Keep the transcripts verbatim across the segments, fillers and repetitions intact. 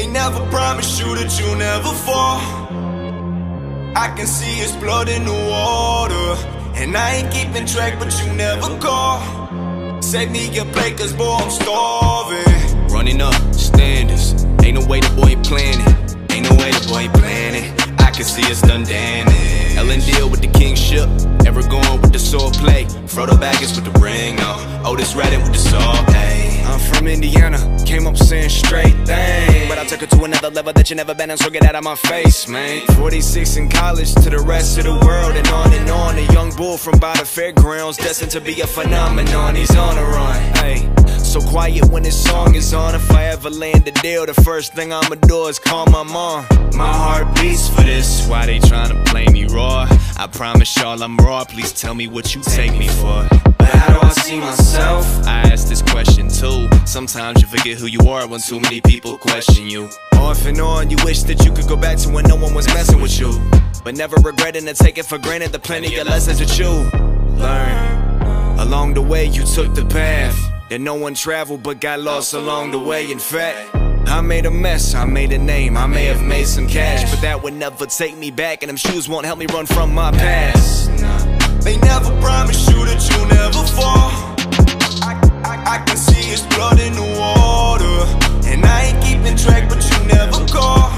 They never promise you that you never fall. I can see his blood in the water, and I ain't keeping track, but you never call. Save me a break, cause boy, I'm starving. Running up standards, ain't no way the boy ain't planning. Ain't no way the boy ain't planning. I can see us done damage. Ellen deal with the kingship, ever going with the sword play. Frodo Baggins with the ring on, Otis Redding with the sword play. I'm from Indiana, came up saying straight thing, but I took it to another level that you never been on, so get out of my face, man. Forty-six in college to the rest of the world, and on and on. A young bull from by the fairgrounds, destined to be a phenomenon, he's on a run. Hey, so quiet when his song is on. If I ever land a deal, the first thing I'ma do is call my mom. My heart beats for this, why they tryna play me raw? I promise y'all I'm raw, please tell me what you take me for. But how do I see myself? I ask this question too. Sometimes you forget who you are when too many people question you. Off and on, you wish that you could go back to when no one was messing with you, but never regretting to take it for granted the plenty of lessons that you learn. Along the way you took the path that no one traveled but got lost along the way. In fact, I made a mess, I made a name, I may have made some cash, but that would never take me back, and them shoes won't help me run from my past. They never promise you that you never fall. I, I, I can see his blood in the water, and I ain't keeping track, but you never call.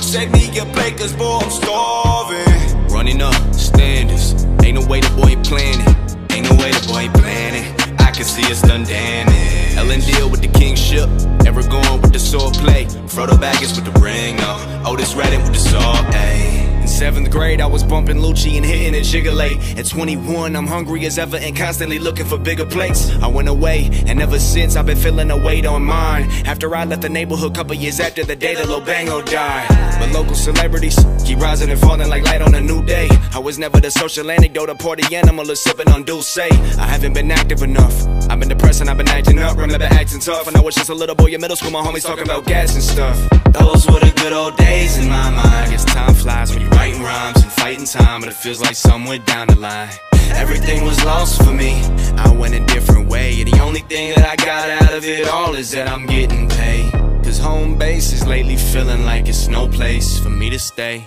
Save me a plate, cause boy, I'm starving. Running up standards, ain't no way the boy ain't planning. Ain't no way the boy ain't planning. I can see us done damage. Ellen deal with the kingship, ever going with the sword play. Frodo Baggins with the ring on, Otis Redding with the sword. Ay. In seventh grade, I was bumping Lucci and hitting a Gigolate. At twenty-one, I'm hungry as ever and constantly looking for bigger plates. I went away, and ever since, I've been feeling a weight on mine. After I left the neighborhood, couple years after the day the Lil Bango died. But local celebrities keep rising and falling like light on a new day. I was never the social anecdote, a party animal, or sipping on Douce. I haven't been active enough. I've been depressed and I've been acting up. Remember acting tough, and I was just a little boy in middle school. My homies talking about gas and stuff. Those were the good old days in my mind. Guess time flies when you're writing rhymes and fighting time, but it feels like somewhere down the line everything was lost for me. I went a different way, and the only thing that I got out of it all is that I'm getting paid. Cause home base is lately feeling like it's no place for me to stay.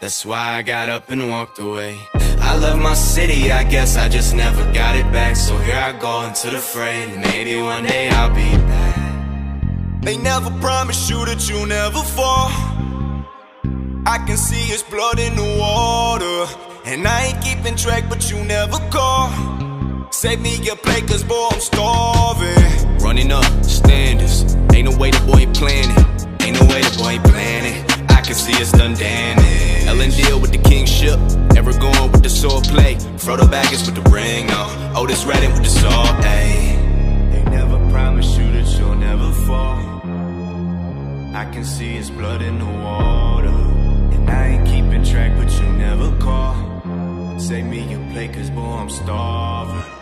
That's why I got up and walked away. I love my city, I guess I just never got it back. So here I go into the fray, and maybe one day I'll be back. They never promise you that you never fall. I can see his blood in the water, and I ain't keeping track, but you never call. Save me your plate, cause boy, I'm starving. Running up standards, ain't no way the boy ain't planning. Ain't no way the boy ain't planning. I can see us done damage. Ellen deal with the kingship, ever going with the sword play. Frodo Baggins with the ring on, Otis Redding with the sword. Ay. They never promise you that you'll never fall. I can see his blood in the water, and I ain't keeping track, but you never call. Save me your plate, cause boy, I'm starving.